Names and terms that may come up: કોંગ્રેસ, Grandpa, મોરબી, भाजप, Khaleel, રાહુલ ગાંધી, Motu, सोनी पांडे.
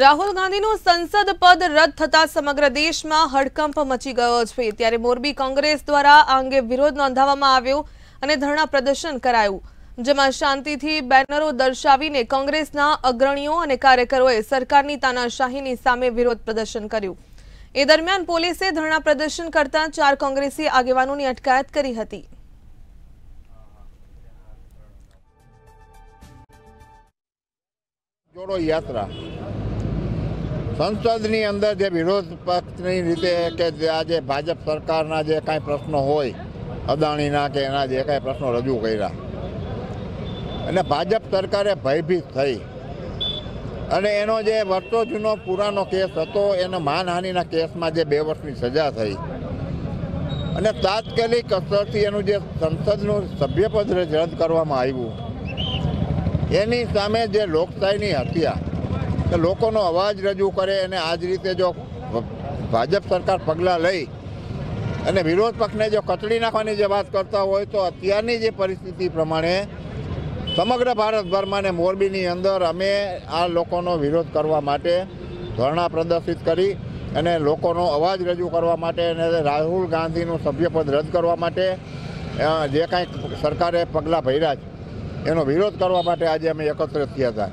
રાહુલ ગાંધીનું સંસદ પદ રદ થતા સમગ્ર દેશમાં હડકંપ મચી ગયો છે ત્યારે મોરબી કોંગ્રેસ દ્વારા આ અંગે વિરોધ નોંધાવવામાં આવ્યો અને ધરણા પ્રદર્શન કરાયું જેમાં શાંતિથી બેનરો દર્શાવીને કોંગ્રેસના અગ્રણીઓ અને કાર્યકરોએ સરકારની તાનાશાહીની સામે વિરોધ પ્રદર્શન કર્યું। એ દરમિયાન પોલીસે ધરણા પ્રદર્શન કરતા 4 કોંગ્રેસી આગેવાનોની અટકાયત કરી હતી। જોડો યાત્રા संसदनी अंदर जे विरोध पक्षनी रीते के आज भाजप सरकारना जे काई प्रश्नों होय अडाणीना के एना जे काई प्रश्नों रजू कर्या अने भाजप सरकारे भयभीत थई अने एनो जे वर्षो जूनो पुरानो केस हतो एना मानहानीना केसमां जे 2 वर्षनी सजा थई अने तात्कालिक असरथी एनुं जे संसदनुं सभ्यपद रद्द करवामां आव्युं एनी सामे जे लोकशाहीनी हत्या तो लोकोनो अवाज रजू करे अने आज रीते जो भाजप सरकार पगला लई अने विरोध पक्ष ने जो कतड़ी नाखवानी जे बात करता होय तो अत्यारनी जे परिस्थिति प्रमाणे समग्र भारतभर में मोरबीनी अंदर अमे आ लोकोनो विरोध करवा माटे धरना प्रदर्शित करी अने लोकोनो अवाज रजू करवा माटे अने राहुल गांधीनुं सभ्यपद रद्द करवा माटे जे कांई सरकारे पगला भर्या एनो विरोध करवा माटे आज अमे एकत्रित थया हता।